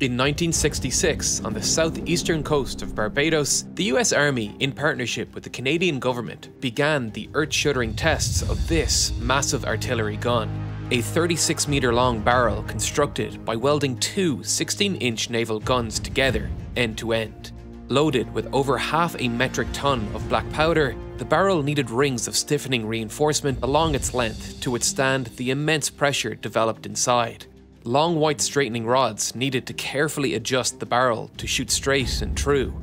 In 1966, on the southeastern coast of Barbados, the US Army, in partnership with the Canadian government, began the earth-shuddering tests of this massive artillery gun, a 36-metre long barrel constructed by welding two 16-inch naval guns together, end-to-end. Loaded with over half a metric ton of black powder, the barrel needed rings of stiffening reinforcement along its length to withstand the immense pressure developed inside. Long white straightening rods needed to carefully adjust the barrel to shoot straight and true.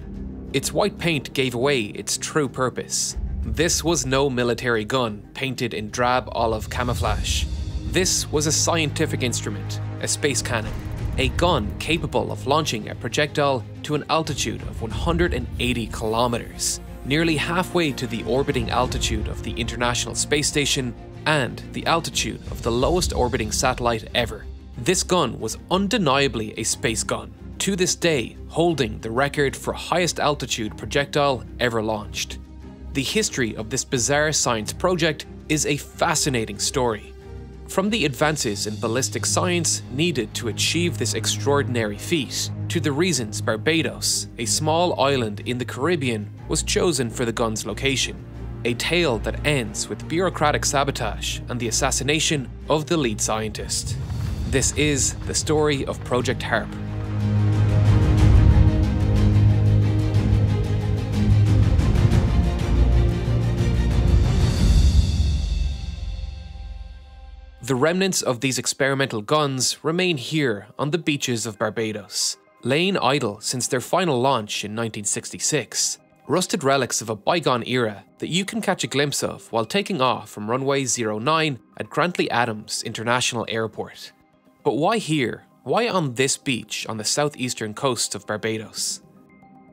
Its white paint gave away its true purpose. This was no military gun painted in drab olive camouflage. This was a scientific instrument, a space cannon, a gun capable of launching a projectile to an altitude of 180 kilometers, nearly halfway to the orbiting altitude of the International Space Station and the altitude of the lowest orbiting satellite ever. This gun was undeniably a space gun, to this day holding the record for highest altitude projectile ever launched. The history of this bizarre science project is a fascinating story. From the advances in ballistic science needed to achieve this extraordinary feat, to the reasons Barbados, a small island in the Caribbean, was chosen for the gun's location. A tale that ends with bureaucratic sabotage and the assassination of the lead scientist. This is the story of Project HARP. The remnants of these experimental guns remain here on the beaches of Barbados, laying idle since their final launch in 1966. Rusted relics of a bygone era that you can catch a glimpse of while taking off from runway 09 at Grantley Adams International Airport. But why here? Why on this beach on the southeastern coast of Barbados?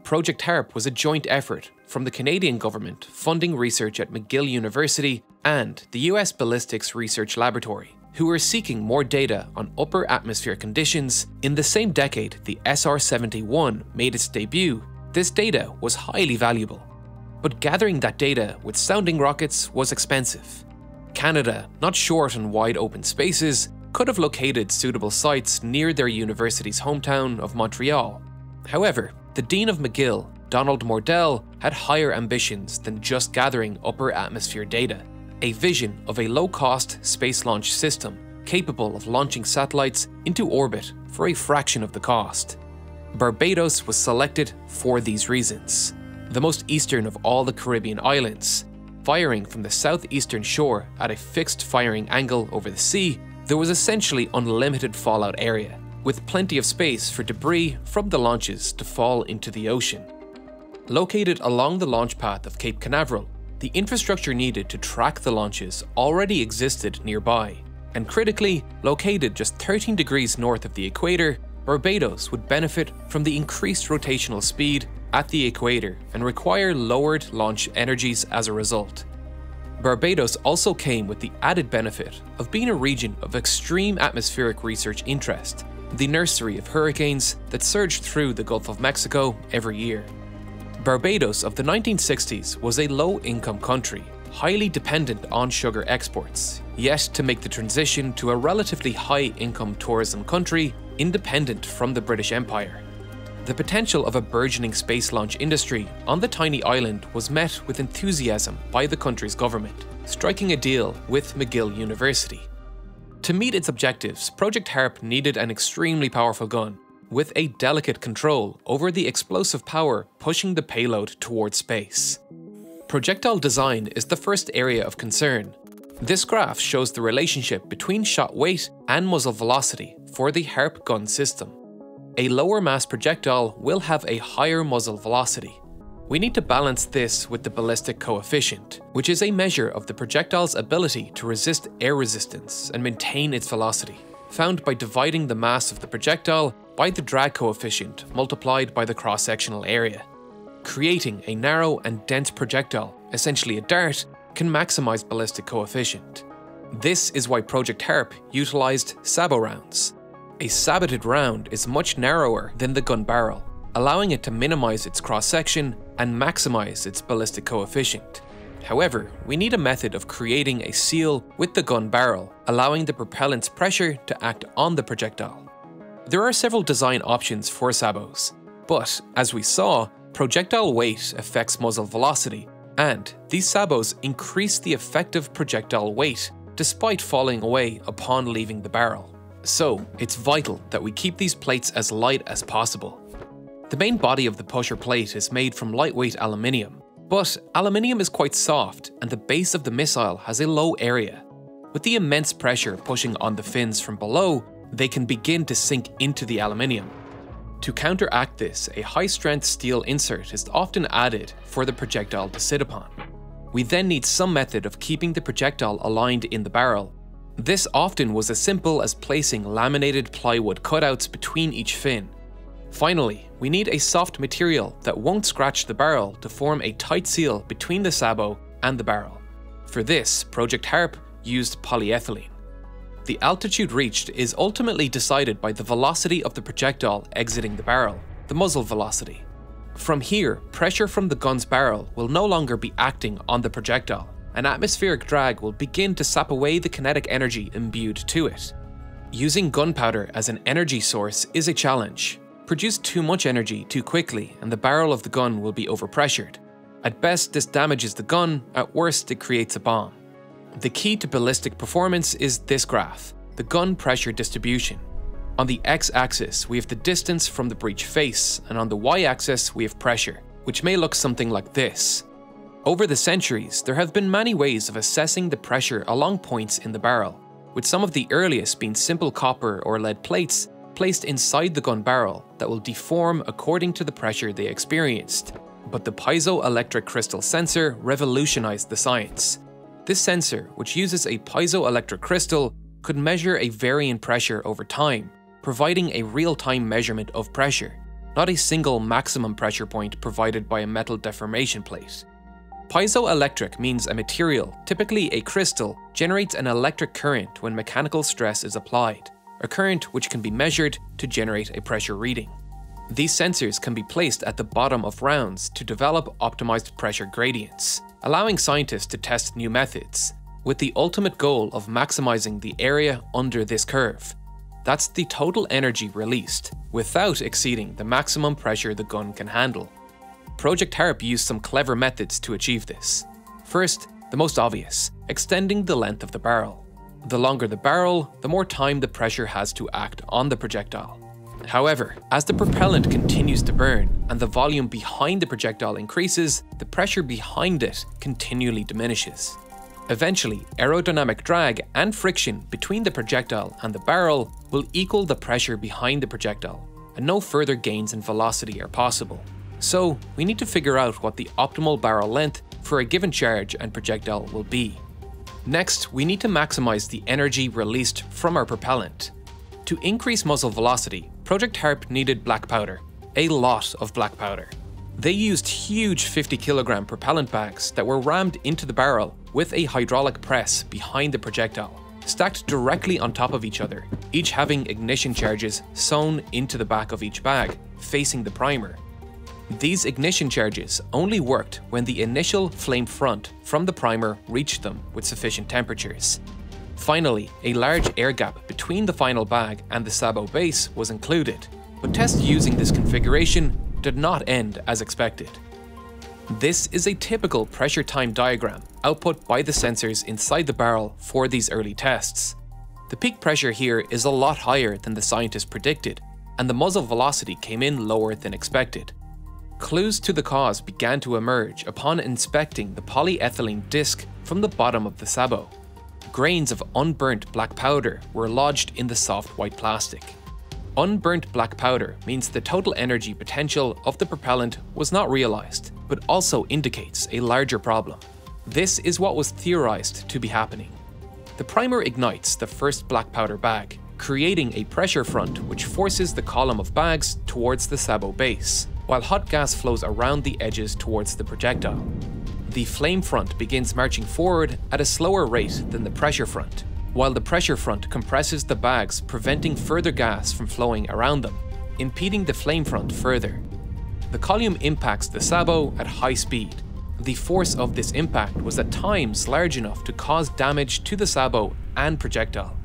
Project HARP was a joint effort from the Canadian government funding research at McGill University and the US Ballistics Research Laboratory, who were seeking more data on upper atmosphere conditions. In the same decade the SR-71 made its debut, this data was highly valuable. But gathering that data with sounding rockets was expensive. Canada, not short on wide open spaces, could have located suitable sites near their university's hometown of Montreal. However, the Dean of McGill, Donald Mordell, had higher ambitions than just gathering upper atmosphere data, a vision of a low-cost space launch system capable of launching satellites into orbit for a fraction of the cost. Barbados was selected for these reasons. The most eastern of all the Caribbean islands, firing from the southeastern shore at a fixed firing angle over the sea, there was essentially unlimited fallout area, with plenty of space for debris from the launches to fall into the ocean. Located along the launch path of Cape Canaveral, the infrastructure needed to track the launches already existed nearby, and critically, located just 13 degrees north of the equator, Barbados would benefit from the increased rotational speed at the equator and require lowered launch energies as a result. Barbados also came with the added benefit of being a region of extreme atmospheric research interest, the nursery of hurricanes that surged through the Gulf of Mexico every year. Barbados of the 1960s was a low-income country, highly dependent on sugar exports, yet to make the transition to a relatively high-income tourism country independent from the British Empire. The potential of a burgeoning space launch industry on the tiny island was met with enthusiasm by the country's government, striking a deal with McGill University. To meet its objectives, Project HARP needed an extremely powerful gun, with a delicate control over the explosive power pushing the payload towards space. Projectile design is the first area of concern. This graph shows the relationship between shot weight and muzzle velocity for the HARP gun system. A lower mass projectile will have a higher muzzle velocity. We need to balance this with the ballistic coefficient, which is a measure of the projectile's ability to resist air resistance and maintain its velocity, found by dividing the mass of the projectile by the drag coefficient multiplied by the cross-sectional area. Creating a narrow and dense projectile, essentially a dart, can maximize ballistic coefficient. This is why Project HARP utilized sabot rounds. A saboted round is much narrower than the gun barrel, allowing it to minimize its cross-section and maximize its ballistic coefficient. However, we need a method of creating a seal with the gun barrel, allowing the propellant's pressure to act on the projectile. There are several design options for sabots, but as we saw, projectile weight affects muzzle velocity, and these sabots increase the effective projectile weight despite falling away upon leaving the barrel. So it's vital that we keep these plates as light as possible. The main body of the pusher plate is made from lightweight aluminium, but aluminium is quite soft and the base of the missile has a low area. With the immense pressure pushing on the fins from below, they can begin to sink into the aluminium. To counteract this, a high-strength steel insert is often added for the projectile to sit upon. We then need some method of keeping the projectile aligned in the barrel. This often was as simple as placing laminated plywood cutouts between each fin. Finally, we need a soft material that won't scratch the barrel to form a tight seal between the sabot and the barrel. For this, Project HARP used polyethylene. The altitude reached is ultimately decided by the velocity of the projectile exiting the barrel, the muzzle velocity. From here, pressure from the gun's barrel will no longer be acting on the projectile, and atmospheric drag will begin to sap away the kinetic energy imbued to it. Using gunpowder as an energy source is a challenge. Produce too much energy too quickly and the barrel of the gun will be overpressured. At best, this damages the gun, at worst, it creates a bomb. The key to ballistic performance is this graph, the gun pressure distribution. On the x-axis, we have the distance from the breech face, and on the y-axis, we have pressure, which may look something like this. Over the centuries, there have been many ways of assessing the pressure along points in the barrel, with some of the earliest being simple copper or lead plates placed inside the gun barrel that will deform according to the pressure they experienced. But the piezoelectric crystal sensor revolutionized the science. This sensor, which uses a piezoelectric crystal, could measure a varying pressure over time, providing a real-time measurement of pressure, not a single maximum pressure point provided by a metal deformation plate. Piezoelectric means a material, typically a crystal, generates an electric current when mechanical stress is applied, a current which can be measured to generate a pressure reading. These sensors can be placed at the bottom of rounds to develop optimized pressure gradients, allowing scientists to test new methods, with the ultimate goal of maximizing the area under this curve. That's the total energy released, without exceeding the maximum pressure the gun can handle. Project HARP used some clever methods to achieve this. First, the most obvious, extending the length of the barrel. The longer the barrel, the more time the pressure has to act on the projectile. However, as the propellant continues to burn and the volume behind the projectile increases, the pressure behind it continually diminishes. Eventually, aerodynamic drag and friction between the projectile and the barrel will equal the pressure behind the projectile, and no further gains in velocity are possible. So, we need to figure out what the optimal barrel length for a given charge and projectile will be. Next, we need to maximize the energy released from our propellant. To increase muzzle velocity, Project HARP needed black powder, a lot of black powder. They used huge 50-kilogram propellant bags that were rammed into the barrel with a hydraulic press behind the projectile, stacked directly on top of each other, each having ignition charges sewn into the back of each bag, facing the primer. These ignition charges only worked when the initial flame front from the primer reached them with sufficient temperatures. Finally, a large air gap between the final bag and the sabot base was included, but tests using this configuration did not end as expected. This is a typical pressure time diagram output by the sensors inside the barrel for these early tests. The peak pressure here is a lot higher than the scientists predicted, and the muzzle velocity came in lower than expected. Clues to the cause began to emerge upon inspecting the polyethylene disc from the bottom of the sabot. Grains of unburnt black powder were lodged in the soft white plastic. Unburnt black powder means the total energy potential of the propellant was not realized, but also indicates a larger problem. This is what was theorized to be happening. The primer ignites the first black powder bag, creating a pressure front which forces the column of bags towards the sabot base, while hot gas flows around the edges towards the projectile. The flame front begins marching forward at a slower rate than the pressure front, while the pressure front compresses the bags, preventing further gas from flowing around them, impeding the flame front further. The column impacts the sabot at high speed. The force of this impact was at times large enough to cause damage to the sabot and projectile.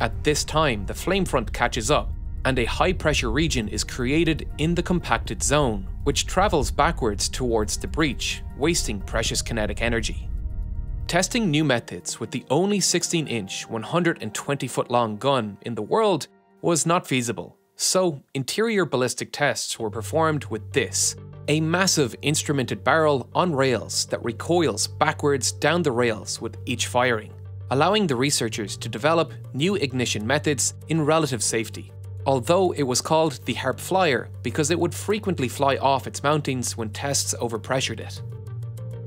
At this time, the flame front catches up, and a high-pressure region is created in the compacted zone, which travels backwards towards the breech, wasting precious kinetic energy. Testing new methods with the only 16-inch, 120-foot-long gun in the world was not feasible, so interior ballistic tests were performed with this, a massive instrumented barrel on rails that recoils backwards down the rails with each firing, allowing the researchers to develop new ignition methods in relative safety, although it was called the HARP flyer because it would frequently fly off its mountings when tests overpressured it.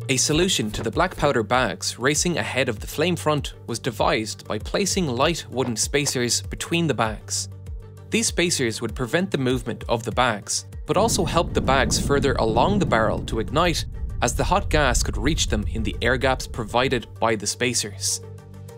A solution to the black powder bags racing ahead of the flame front was devised by placing light wooden spacers between the bags. These spacers would prevent the movement of the bags, but also help the bags further along the barrel to ignite, as the hot gas could reach them in the air gaps provided by the spacers.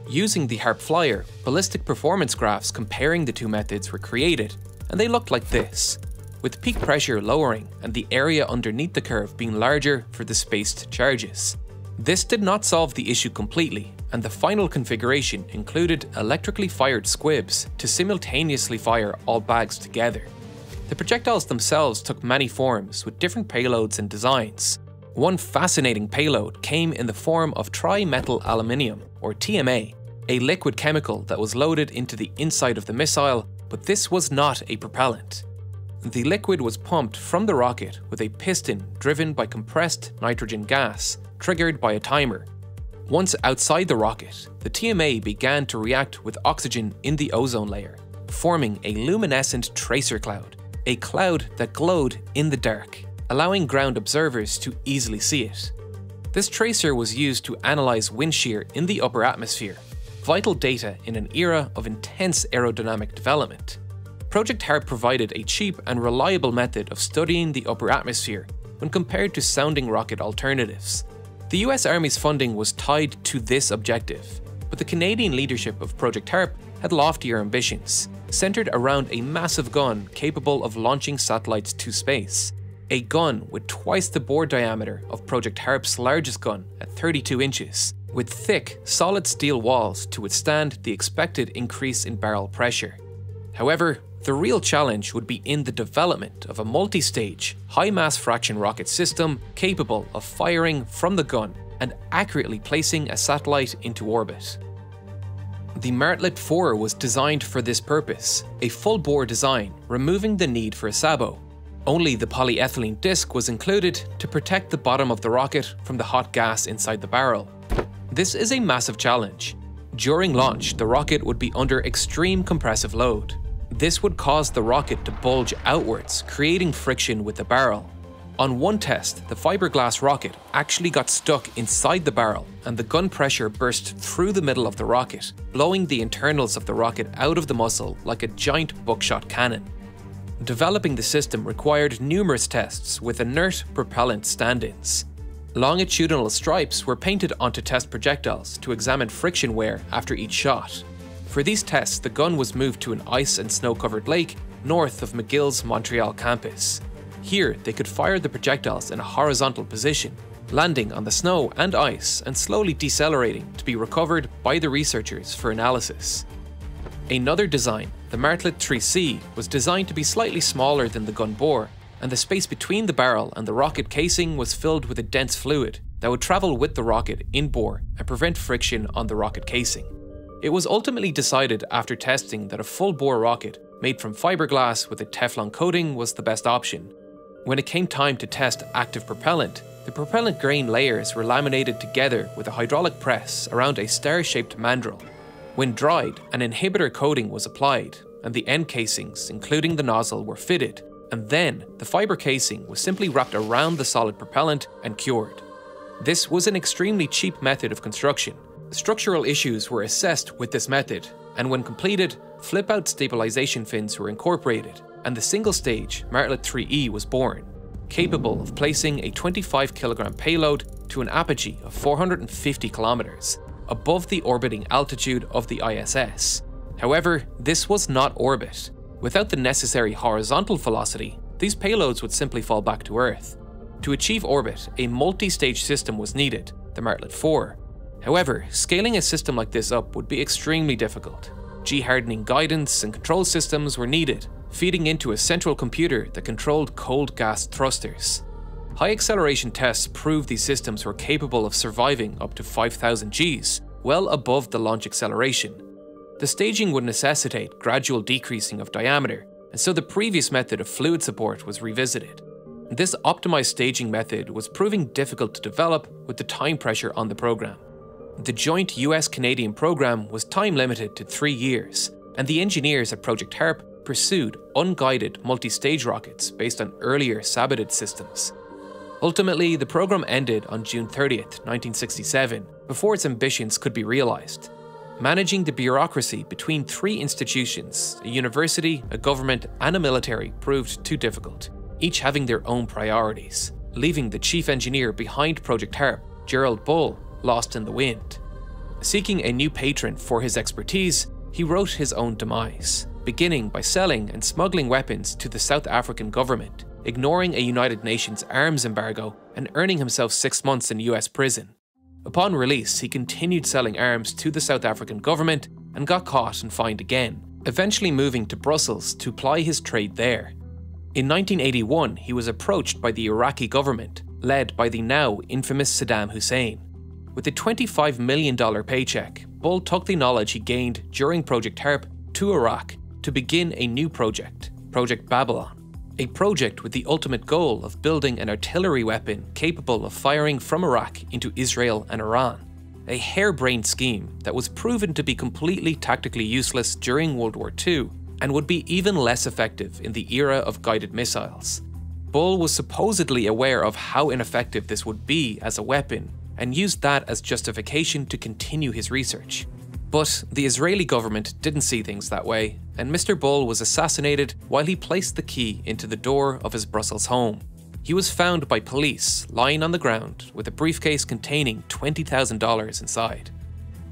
Using the HARP flyer, ballistic performance graphs comparing the two methods were created, and they looked like this, with peak pressure lowering and the area underneath the curve being larger for the spaced charges. This did not solve the issue completely, and the final configuration included electrically fired squibs to simultaneously fire all bags together. The projectiles themselves took many forms with different payloads and designs. One fascinating payload came in the form of trimethyl aluminum, or TMA, a liquid chemical that was loaded into the inside of the missile, but this was not a propellant. The liquid was pumped from the rocket with a piston driven by compressed nitrogen gas, triggered by a timer. Once outside the rocket, the TMA began to react with oxygen in the ozone layer, forming a luminescent tracer cloud, a cloud that glowed in the dark, allowing ground observers to easily see it. This tracer was used to analyze wind shear in the upper atmosphere, vital data in an era of intense aerodynamic development. Project HARP provided a cheap and reliable method of studying the upper atmosphere when compared to sounding rocket alternatives. The US Army's funding was tied to this objective, but the Canadian leadership of Project HARP had loftier ambitions, centered around a massive gun capable of launching satellites to space, a gun with twice the bore diameter of Project HARP's largest gun at 32 inches, with thick, solid steel walls to withstand the expected increase in barrel pressure. However, the real challenge would be in the development of a multi-stage, high-mass fraction rocket system capable of firing from the gun and accurately placing a satellite into orbit. The Martlet 4 was designed for this purpose, a full-bore design, removing the need for a sabot. Only the polyethylene disc was included to protect the bottom of the rocket from the hot gas inside the barrel. This is a massive challenge. During launch, the rocket would be under extreme compressive load. This would cause the rocket to bulge outwards, creating friction with the barrel. On one test, the fiberglass rocket actually got stuck inside the barrel and the gun pressure burst through the middle of the rocket, blowing the internals of the rocket out of the muzzle like a giant buckshot cannon. Developing the system required numerous tests with inert propellant stand-ins. Longitudinal stripes were painted onto test projectiles to examine friction wear after each shot. For these tests, the gun was moved to an ice and snow-covered lake north of McGill's Montreal campus. Here, they could fire the projectiles in a horizontal position, landing on the snow and ice and slowly decelerating to be recovered by the researchers for analysis. Another design, the Martlet 3C, was designed to be slightly smaller than the gun bore, and the space between the barrel and the rocket casing was filled with a dense fluid that would travel with the rocket in bore and prevent friction on the rocket casing. It was ultimately decided after testing that a full-bore rocket made from fiberglass with a Teflon coating was the best option. When it came time to test active propellant, the propellant grain layers were laminated together with a hydraulic press around a star-shaped mandrel. When dried, an inhibitor coating was applied, and the end casings, including the nozzle, were fitted, and then the fiber casing was simply wrapped around the solid propellant and cured. This was an extremely cheap method of construction. Structural issues were assessed with this method, and when completed, flip-out stabilization fins were incorporated, and the single-stage Martlet 3E was born, capable of placing a 25-kilogram payload to an apogee of 450 kilometers, above the orbiting altitude of the ISS. However, this was not orbit. Without the necessary horizontal velocity, these payloads would simply fall back to Earth. To achieve orbit, a multi-stage system was needed, the Martlet 4. However, scaling a system like this up would be extremely difficult. G-hardening guidance and control systems were needed, feeding into a central computer that controlled cold gas thrusters. High acceleration tests proved these systems were capable of surviving up to 5,000 Gs, well above the launch acceleration. The staging would necessitate gradual decreasing of diameter, and so the previous method of fluid support was revisited. This optimized staging method was proving difficult to develop with the time pressure on the program. The joint US-Canadian program was time limited to 3 years, and the engineers at Project HARP pursued unguided multi-stage rockets based on earlier sabotage systems. Ultimately, the program ended on June 30th, 1967, before its ambitions could be realized. Managing the bureaucracy between three institutions, a university, a government, and a military, proved too difficult, each having their own priorities, leaving the chief engineer behind Project HARP, Gerald Bull, lost in the wind. Seeking a new patron for his expertise, he wrote his own demise, beginning by selling and smuggling weapons to the South African government, ignoring a United Nations arms embargo and earning himself 6 months in US prison. Upon release, he continued selling arms to the South African government and got caught and fined again, eventually moving to Brussels to ply his trade there. In 1981, he was approached by the Iraqi government, led by the now infamous Saddam Hussein. With a $25 million paycheck, Bull took the knowledge he gained during Project HARP to Iraq to begin a new project, Project Babylon. A project with the ultimate goal of building an artillery weapon capable of firing from Iraq into Israel and Iran. A harebrained scheme that was proven to be completely tactically useless during World War II and would be even less effective in the era of guided missiles. Bull was supposedly aware of how ineffective this would be as a weapon and used that as justification to continue his research. But the Israeli government didn't see things that way, and Mr. Bull was assassinated while he placed the key into the door of his Brussels home. He was found by police, lying on the ground, with a briefcase containing $20,000 inside.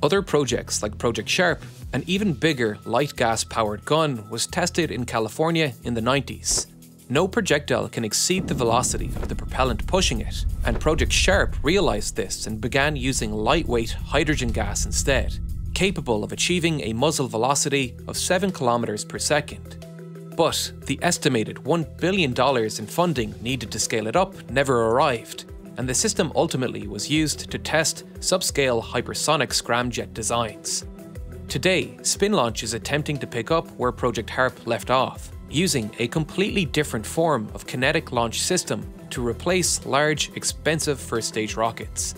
Other projects like Project Sharp, an even bigger light gas-powered gun, was tested in California in the 90s. No projectile can exceed the velocity of the propellant pushing it, and Project Sharp realized this and began using lightweight hydrogen gas instead, capable of achieving a muzzle velocity of 7 kilometers per second. But the estimated $1 billion in funding needed to scale it up never arrived, and the system ultimately was used to test subscale hypersonic scramjet designs. Today, SpinLaunch is attempting to pick up where Project HARP left off, using a completely different form of kinetic launch system to replace large, expensive first-stage rockets.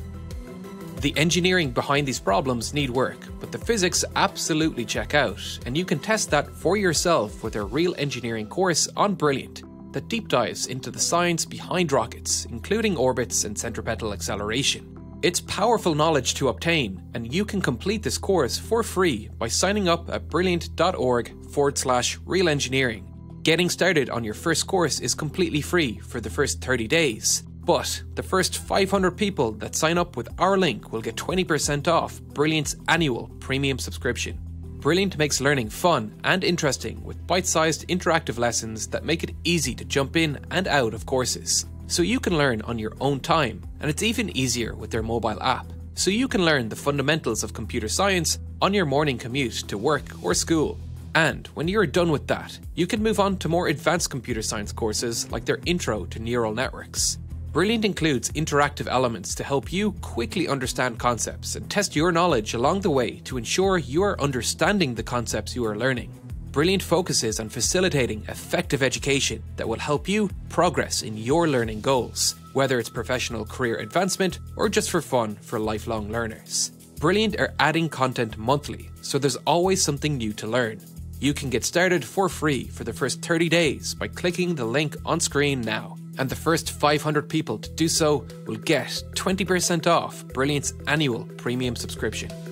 The engineering behind these problems need work, but the physics absolutely check out, and you can test that for yourself with our Real Engineering course on Brilliant that deep dives into the science behind rockets, including orbits and centripetal acceleration. It's powerful knowledge to obtain, and you can complete this course for free by signing up at brilliant.org/real-engineering. Getting started on your first course is completely free for the first 30 days. But the first 500 people that sign up with our link will get 20% off Brilliant's annual premium subscription. Brilliant makes learning fun and interesting with bite-sized interactive lessons that make it easy to jump in and out of courses, so you can learn on your own time, and it's even easier with their mobile app, so you can learn the fundamentals of computer science on your morning commute to work or school. And when you're done with that, you can move on to more advanced computer science courses like their Intro to Neural Networks. Brilliant includes interactive elements to help you quickly understand concepts and test your knowledge along the way to ensure you are understanding the concepts you are learning. Brilliant focuses on facilitating effective education that will help you progress in your learning goals, whether it's professional career advancement or just for fun for lifelong learners. Brilliant are adding content monthly, so there's always something new to learn. You can get started for free for the first 30 days by clicking the link on screen now. And the first 500 people to do so will get 20% off Brilliant's annual premium subscription.